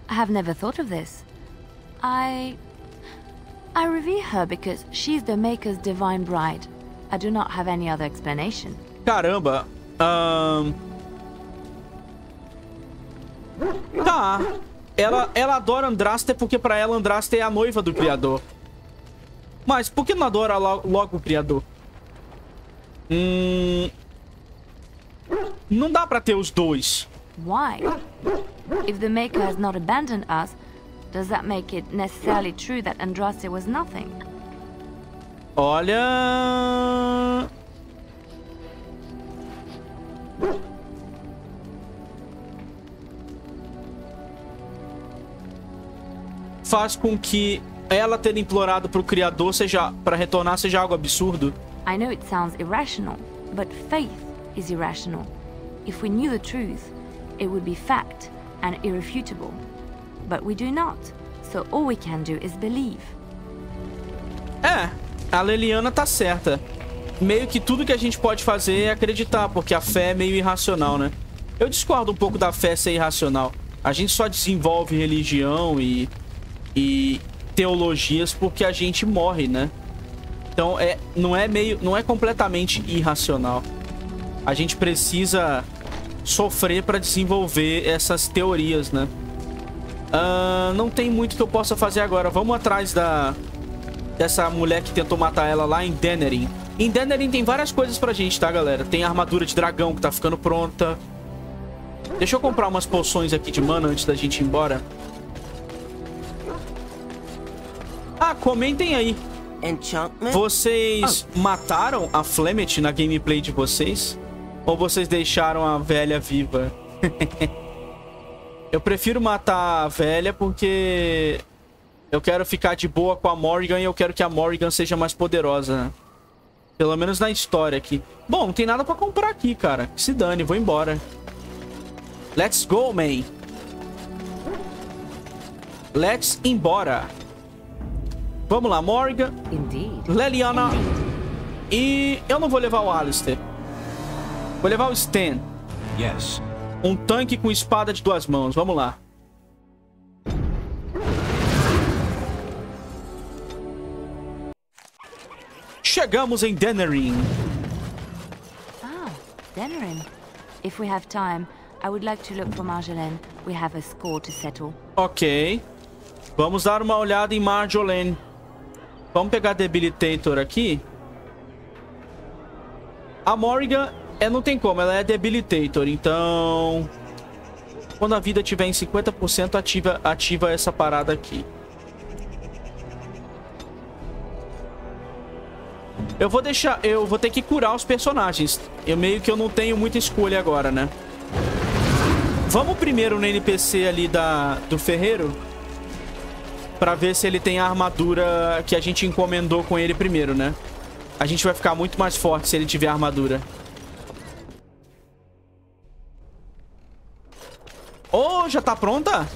I have never thought of this. I. I revere her because she's the Maker's divine bride. I do not have any other explanation. Caramba. Um... Tá. Ela, ela adora Andraste porque pra ela Andraste é a noiva do Criador. Mas por que não adora lo, logo o Criador? Hum... Não dá pra ter os dois. Why? If the Maker has not abandoned us, does that make it necessarily true that Andraste was nothing? Olha... Faz com que ela ter implorado para o Criador seja para retornar seja algo absurdo. I know it sounds irrational, but faith is irrational. If we knew the truth, it would be fact and irrefutable. But we do not, so all we can do is believe. É, a Leliana tá certa. Meio que tudo que a gente pode fazer é acreditar, porque a fé é meio irracional, né? Eu discordo um pouco da fé ser irracional. A gente só desenvolve religião e e teologias porque a gente morre, né? Então é, não é meio, não é completamente irracional. A gente precisa sofrer para desenvolver essas teorias, né? Uh, não tem muito que eu possa fazer agora. Vamos atrás da dessa mulher que tentou matar ela lá em Denerim. Em Denerim tem várias coisas pra gente, tá, galera? Tem a armadura de dragão que tá ficando pronta. Deixa eu comprar umas poções aqui de mana antes da gente ir embora. Ah, comentem aí. Vocês mataram a Flemeth na gameplay de vocês? Ou vocês deixaram a velha viva? Eu prefiro matar a velha porque eu quero ficar de boa com a Morrigan e eu quero que a Morrigan seja mais poderosa. Pelo menos na história aqui. Bom, não tem nada pra comprar aqui, cara. Se dane, vou embora. Let's go, man. Let's embora. Vamos lá, Morgan, Leliana e eu não vou levar o Alistair. Vou levar o Sten. Yes. Um tanque com espada de duas mãos. Vamos lá. Chegamos em Denerim. Ah, Denerim. If we have time, I would like to look for Marjolaine. We have a score to settle. Ok. Vamos dar uma olhada em Marjolaine. Vamos pegar Debilitator aqui. A Morrigan, é, não tem como, ela é Debilitator. Então, quando a vida tiver em cinquenta por cento, ativa, ativa essa parada aqui. Eu vou deixar, eu vou ter que curar os personagens. Eu meio que eu não tenho muita escolha agora, né? Vamos primeiro no N P C ali da, do ferreiro, pra ver se ele tem a armadura que a gente encomendou com ele primeiro, né? A gente vai ficar muito mais forte se ele tiver armadura. Oh, já tá pronta?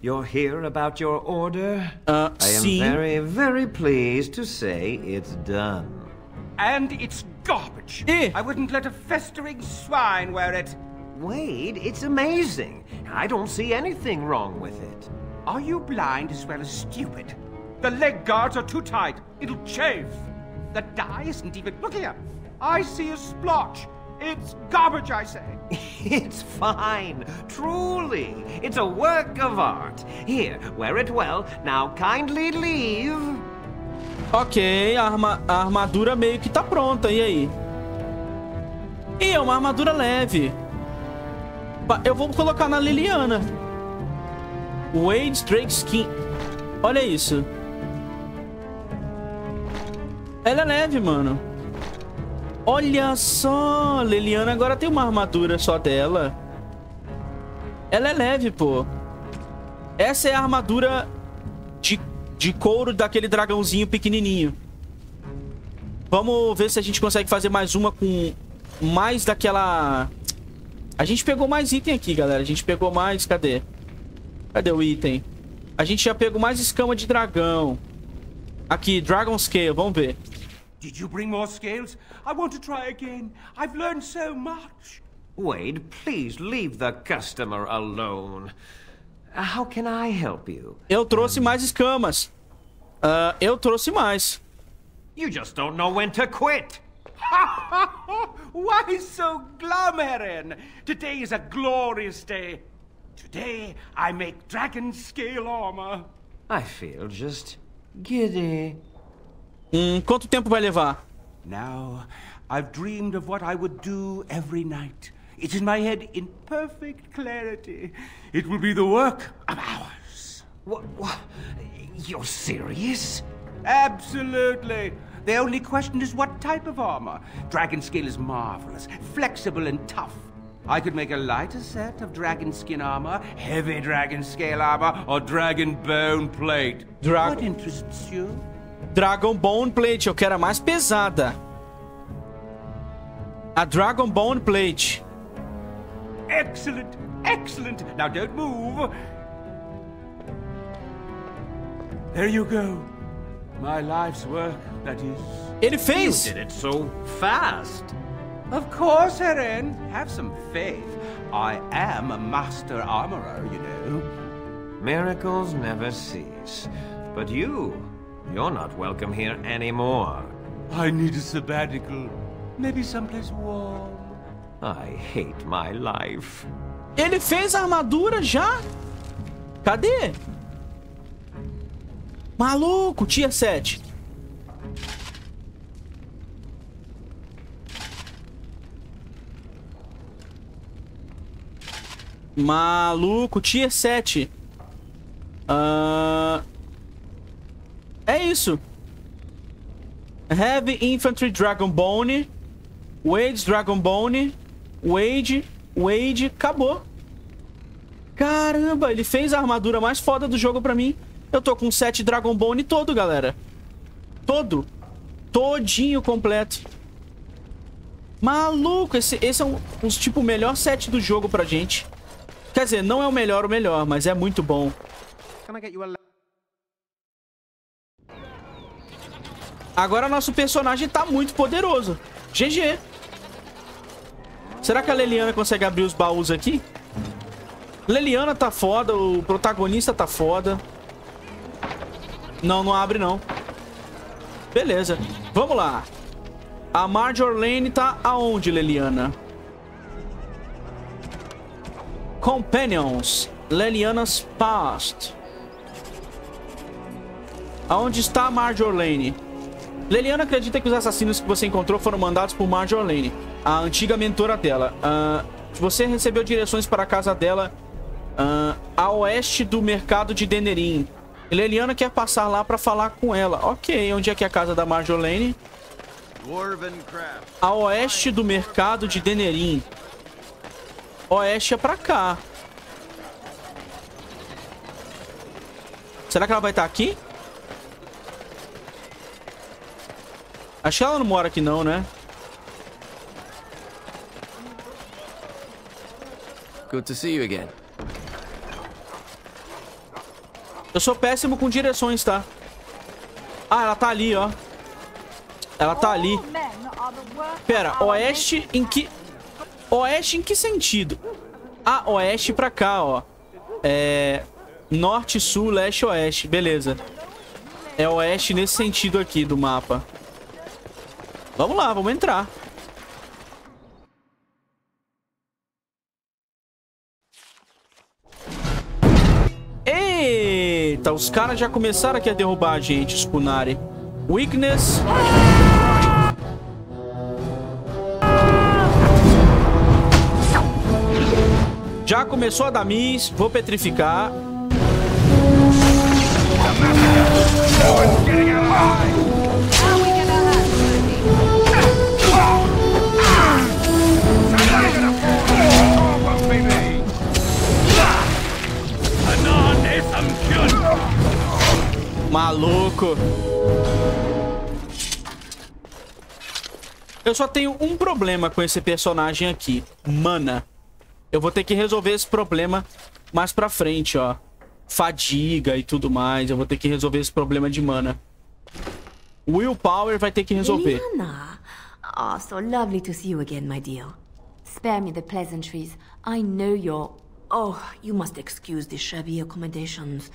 You're here about your order? Uh, sim. I am very, very pleased to say it's done. And it's garbage. E? I wouldn't let a festering swine wear it. Wade, it's amazing. I don't see anything wrong with it. Are you blind as well as stupid? The leg guards are too tight. It'll chafe. The dye isn't even... Look here. I see a splotch. It's garbage, I say. It's fine. Truly. It's a work of art. Here, wear it well. Now kindly leave. Ok, a, arma a armadura meio que tá pronta. E aí? E é uma armadura leve. Eu vou colocar na Leliana. Wade Drake Skin. Olha isso. Ela é leve, mano. Olha só, Leliana agora tem uma armadura só dela. Ela é leve, pô. Essa é a armadura de, de couro daquele dragãozinho pequenininho. Vamos ver se a gente consegue fazer mais uma com mais daquela... A gente pegou mais item aqui, galera. A gente pegou mais... Cadê? Cadê o item? A gente já pegou mais escama de dragão. Aqui, Dragon Scale. Vamos ver. Did you bring more scales? I want to try again. I've learned so much. Wade, please leave the customer alone. How can I help you? Eu trouxe mais escamas. Uh, eu trouxe mais. You just don't know when to quit. Why so glum, Heren? Today is a glorious day. Today I make dragon scale armor. I feel just giddy. Hum, quanto tempo vai levar? Now I've dreamed of what I would do every night. It's in my head in perfect clarity. It will be the work of hours. What? What? You're serious? Absolutely. The only question is what type of armor. Dragon skin is marvelous, flexible and tough. I could make a lighter set of dragon skin armor, heavy dragon scale armor, or dragon bone plate. Dragon. What interests you? Dragon bone plate, eu quero a mais pesada. A dragon bone plate. Excellent, excellent. Now don't move. There you go. My life's work, that is. Ele fez. You did it so fast. Of course, Heren. Have some faith. I am a master armorer, you know. Miracles never cease. But you, you're not welcome here anymore. I need a sabbatical. Maybe someplace warm. I hate my life. Ele fez a armadura já? Cadê? Maluco, tier sete. Maluco, tier sete. Uh... É isso. Heavy Infantry Dragonbone. Wade Dragonbone. Wade. Wade. Acabou. Caramba, ele fez a armadura mais foda do jogo pra mim. Eu tô com sete Dragonbone todo, galera. Todo. Todinho completo. Maluco, esse, esse é um, um, tipo, o melhor set do jogo pra gente. Quer dizer, não é o melhor, o melhor, mas é muito bom. Agora nosso personagem tá muito poderoso. G G. Será que a Leliana consegue abrir os baús aqui? Leliana tá foda, o protagonista tá foda. Não, não abre, não. Beleza. Vamos lá. A Marjolaine tá aonde, Leliana? Companions. Leliana's Past. Aonde está a Marjolaine? Leliana acredita que os assassinos que você encontrou foram mandados por Marjolaine, a antiga mentora dela. Uh, você recebeu direções para a casa dela uh, a oeste do mercado de Denerim. Leliana quer passar lá pra falar com ela. Ok, onde é que é a casa da Marjolaine? A oeste do mercado de Denerim. Oeste é pra cá. Será que ela vai estar aqui? Acho que ela não mora aqui não, né? Good to see you again. Eu sou péssimo com direções, tá? Ah, ela tá ali, ó. Ela tá ali. Pera, oeste em que... Oeste em que sentido? Ah, oeste pra cá, ó. É... Norte, sul, leste, oeste. Beleza. É oeste nesse sentido aqui do mapa. Vamos lá, vamos entrar. Eita, os caras já começaram aqui a derrubar a gente, os Kunari. Weakness. Já começou a dar miss. Vou petrificar. maluco? Eu só tenho um problema com esse personagem aqui. Mana. Eu vou ter que resolver esse problema mais pra frente, ó. Fadiga e tudo mais. Eu vou ter que resolver esse problema de mana. Willpower vai ter que resolver. Leliana. Oh, so lovely to see you again, my dear. Spare me the pleasantries. I know you're... Oh, you must excuse the shabby accommodations.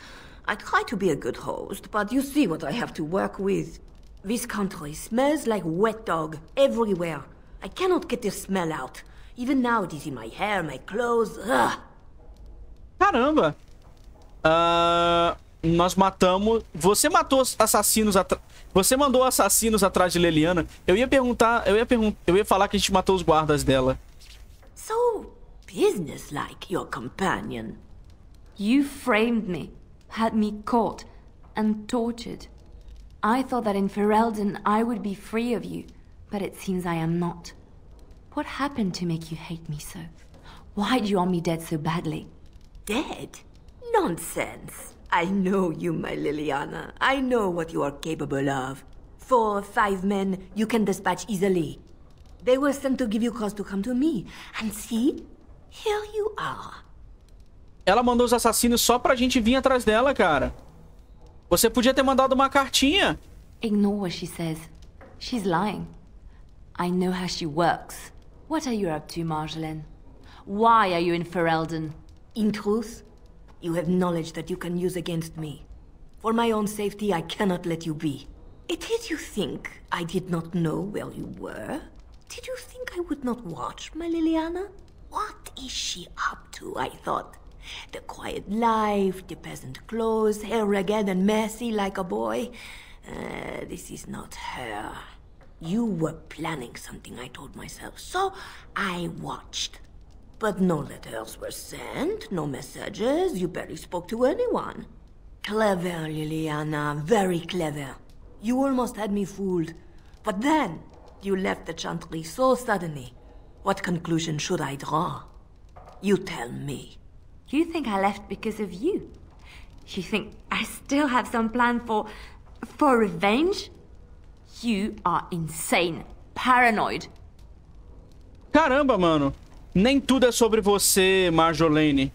I try to be a good host, but you see what I have to work with. This country smells like wet dog everywhere. I cannot get this smell out. Even now it is in my hair, my clothes. Ugh. Caramba. Uh, nós matamos... Você matou assassinos atrás... Você mandou assassinos atrás de Leliana. Eu ia perguntar... Eu ia, pergun eu ia falar que a gente matou os guardas dela. So businesslike, your companion. You framed me. Had me caught and tortured. I thought that in Ferelden I would be free of you, but it seems I am not. What happened to make you hate me so? Why do you want me dead so badly? Dead? Nonsense. I know you, my Leliana. I know what you are capable of. Four, five men you can dispatch easily. They were sent to give you cause to come to me. And see, here you are. Ela mandou os assassinos só pra gente vir atrás dela, cara. Você podia ter mandado uma cartinha. Ignore what she says. She's lying. I know how she works. What are you up to, Marjolaine? Why are you in Ferelden? In truth, you have knowledge that you can use against me. For my own safety, I cannot let you be. Did you think I did not know where you were? Did you think I would not watch, my Leliana? What is she up to, I thought? The quiet life, the peasant clothes, hair ragged and messy like a boy. Uh, this is not her. You were planning something, I told myself, so I watched. But no letters were sent, no messages, you barely spoke to anyone. Clever, Leliana, very clever. You almost had me fooled. But then, you left the chantry so suddenly. What conclusion should I draw? You tell me. You think I left because of you? You think I still have some plan for... for revenge? You are insane. Paranoid. Caramba, mano. Nem tudo é sobre você, Marjolaine.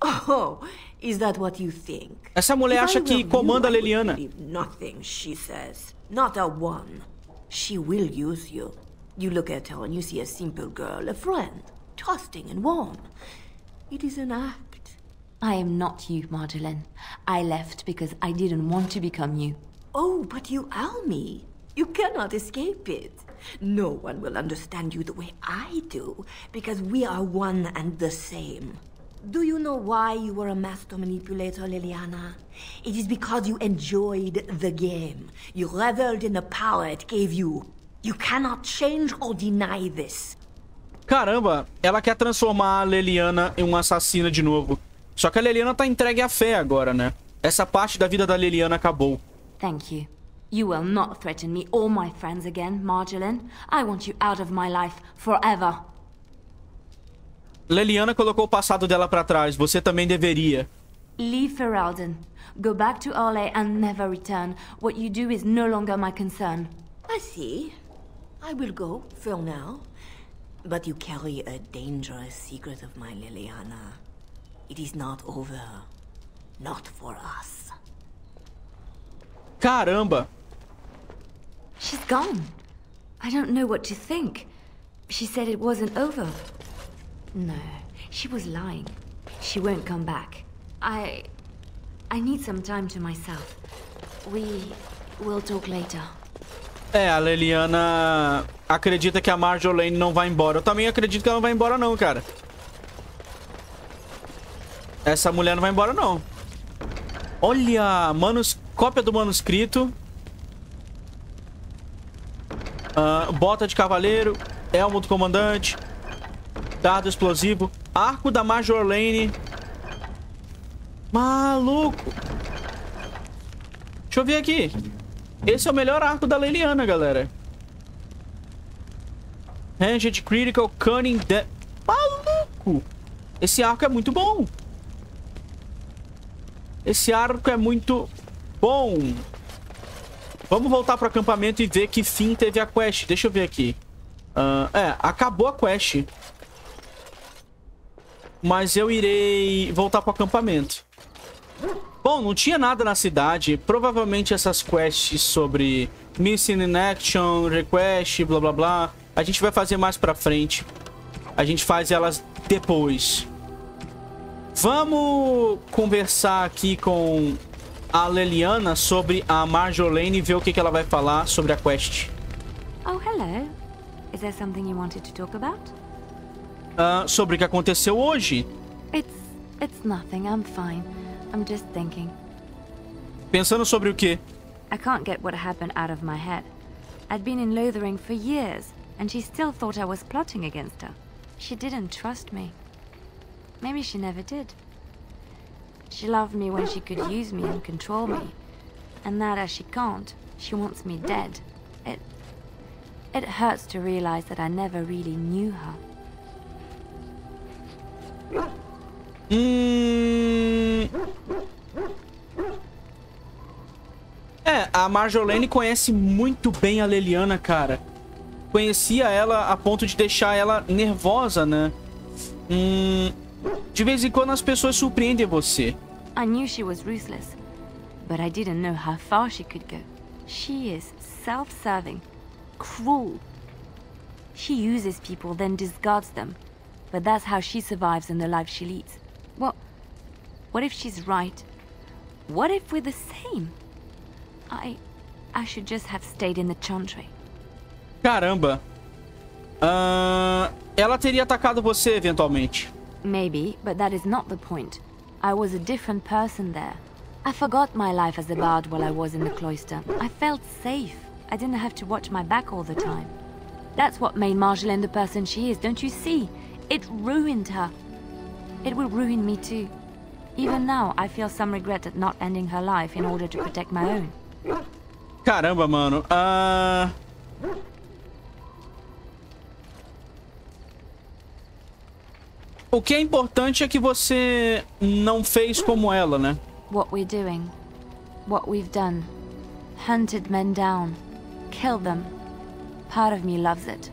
Oh, is that what you think? Essa mulher acha que comanda a Leliana. Nothing, she says. Not a one. She will use you. You look at her and you see a simple girl, a friend. Trusting and warm. It is an act. I am not you, Marjolaine. I left because I didn't want to become you. Oh, but you are me. You cannot escape it. No one will understand you the way I do, because we are one and the same. Do you know why you were a master manipulator, Leliana? It is because you enjoyed the game. You reveled in the power it gave you. You cannot change or deny this. Caramba, ela quer transformar a Leliana em uma assassina de novo. Só que a Leliana tá entregue à fé agora, né? Essa parte da vida da Leliana acabou. Thank you. You will not threaten me or my friends again, Marjolaine. I want you out of my life forever. Leliana colocou o passado dela pra trás. Você também deveria. Leave Ferelden. Go back to Orlais and never return. What you do is no longer my concern. I see. I will go for now. But you carry a dangerous secret of mine, Leliana. It is not over. Not for us. Caramba. She's gone. I don't know what to think. She said it wasn't over. No, she was lying. She won't come back. I... I need some time to myself. We will talk later. É, a Leliana acredita que a Marjolaine não vai embora. Eu também acredito que ela não vai embora não, cara. Essa mulher não vai embora, não. Olha, manus... cópia do manuscrito. Uh, bota de cavaleiro. Elmo do comandante. Dardo explosivo. Arco da Marjolaine. Maluco. Deixa eu ver aqui. Esse é o melhor arco da Leliana, galera. Ranged, Critical, Cunning, de... Maluco. Esse arco é muito bom. Esse arco é muito bom. Vamos voltar pro acampamento e ver que sim teve a quest. Deixa eu ver aqui. Uh, é, acabou a quest. Mas eu irei voltar pro acampamento. Bom, não tinha nada na cidade. Provavelmente essas quests sobre Missing in Action, Request, blá blá blá, a gente vai fazer mais pra frente. A gente faz elas depois. Vamos conversar aqui com a Leliana sobre a Marjolaine e ver o que ela vai falar sobre a quest. Oh, hello. Is there something you wanted to talk about? Uh, sobre o que aconteceu hoje. It's, it's nothing. I'm fine. I'm just thinking. Pensando sobre o quê? I can't get what happened out of my head. I'd been in Lothering for years, and she still thought I was plotting against her. She didn't trust me. Maybe she never did. She loved me when she could use me and control me. And now that she can't, she wants me dead. It... It hurts to realize that I never really knew her. Hum... É, a Marjolaine conhece muito bem a Leliana, cara. Conhecia ela a ponto de deixar ela nervosa, né? Hum... De vez em quando as pessoas surpreendem você. I knew she was ruthless, but I didn't know how far she could go. She is self-serving, cruel. She uses people, then discards them. But that's how she survives in the life she leads. What? What if she's right? What if we're the same? I, I should just have stayed in the Chantry. Caramba. Uh, ela teria atacado você eventualmente. Maybe, but that is not the point. I was a different person there. I forgot my life as a bard while I was in the cloister. I felt safe. I didn't have to watch my back all the time. That's what made Marjolaine the person she is, don't you see? It ruined her. It will ruin me too. Even now, I feel some regret at not ending her life in order to protect my own. Caramba, mano. Ah... Uh... O que é importante é que você não fez como ela, né? What we're doing, what we've done, hunted men down, killed them. Part of me loves it.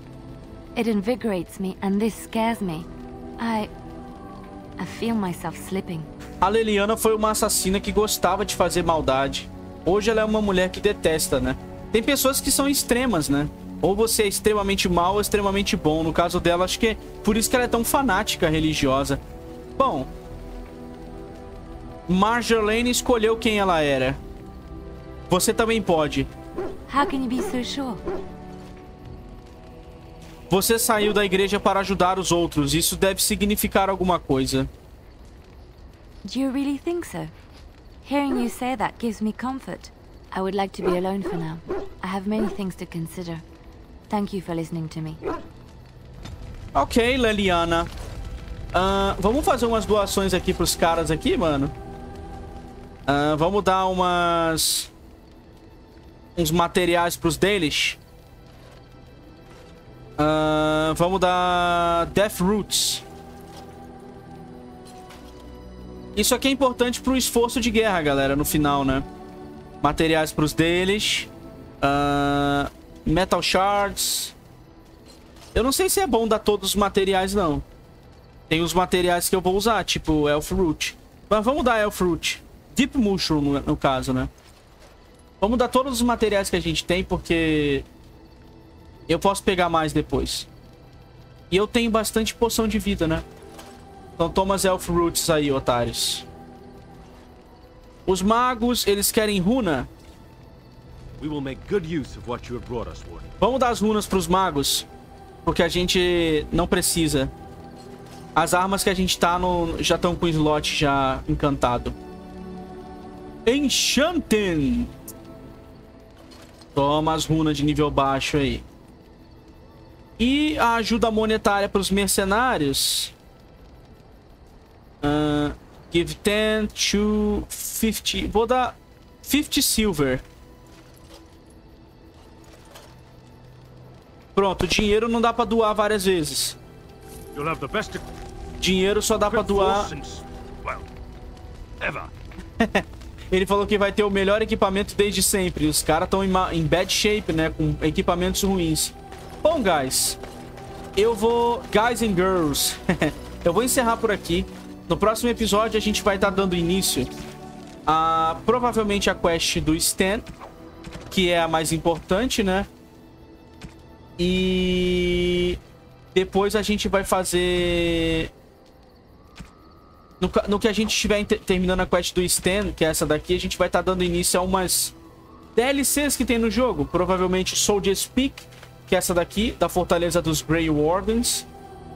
It invigorates me and this scares me. I I feel myself slipping. A Leliana foi uma assassina que gostava de fazer maldade. Hoje ela é uma mulher que detesta, né? Tem pessoas que são extremas, né? Ou você é extremamente mal ou extremamente bom. No caso dela, acho que é por isso que ela é tão fanática religiosa. Bom, Marjolaine escolheu quem ela era. Você também pode. How can you be so sure? Você saiu da igreja para ajudar os outros. Isso deve significar alguma coisa. Do you really think so? Hearing you say that gives me comfort. I would like to be alone for now. I have many things to consider. Thank you for listening to me. Ok, Leliana. Uh, vamos fazer umas doações aqui pros caras aqui, mano. Uh, vamos dar umas... Uns materiais pros deles. Uh, vamos dar... Death Roots. Isso aqui é importante pro esforço de guerra, galera, no final, né? Materiais para os deles. Uh, metal Shards. Eu não sei se é bom dar todos os materiais, não. Tem os materiais que eu vou usar, tipo Elf Root. Mas vamos dar Elf Root. Deep Mushroom, no, no caso, né? Vamos dar todos os materiais que a gente tem, porque... Eu posso pegar mais depois. E eu tenho bastante poção de vida, né? Então toma as Elf Roots aí, otários. Os magos, eles querem runa. Vamos dar as runas para os magos, porque a gente não precisa. As armas que a gente tá no, já estão com o slot já encantado. Enchanting. Toma as runas de nível baixo aí. E a ajuda monetária para os mercenários. Ahn... Uh... Give ten to fifty. Vou dar fifty silver. Pronto, dinheiro não dá pra doar várias vezes. Dinheiro só dá pra doar. Ele falou que vai ter o melhor equipamento desde sempre. Os caras estão em, em bad shape, né? Com equipamentos ruins. Bom, guys. Eu vou... Guys and girls. Eu vou encerrar por aqui. No próximo episódio, a gente vai estar tá dando início a... Provavelmente a quest do Sten, que é a mais importante, né? E... Depois a gente vai fazer... No, no que a gente estiver terminando a quest do Sten, que é essa daqui, a gente vai estar tá dando início a umas D L Cs que tem no jogo. Provavelmente Soldier's Peak, que é essa daqui, da Fortaleza dos Grey Wardens.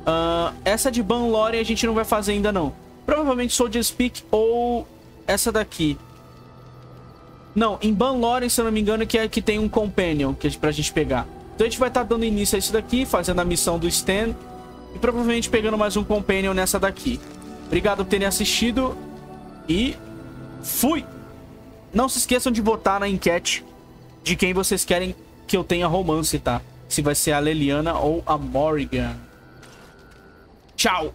Uh, essa de Banlore a gente não vai fazer ainda não. Provavelmente Soldier's Peak ou essa daqui. Não, em Banlore, se eu não me engano, que é que tem um Companion que é pra gente pegar. Então a gente vai estar tá dando início a isso daqui, fazendo a missão do Sten. E provavelmente pegando mais um Companion nessa daqui. Obrigado por terem assistido e fui! Não se esqueçam de botar na enquete de quem vocês querem que eu tenha romance, tá? Se vai ser a Leliana ou a Morrigan. Tchau!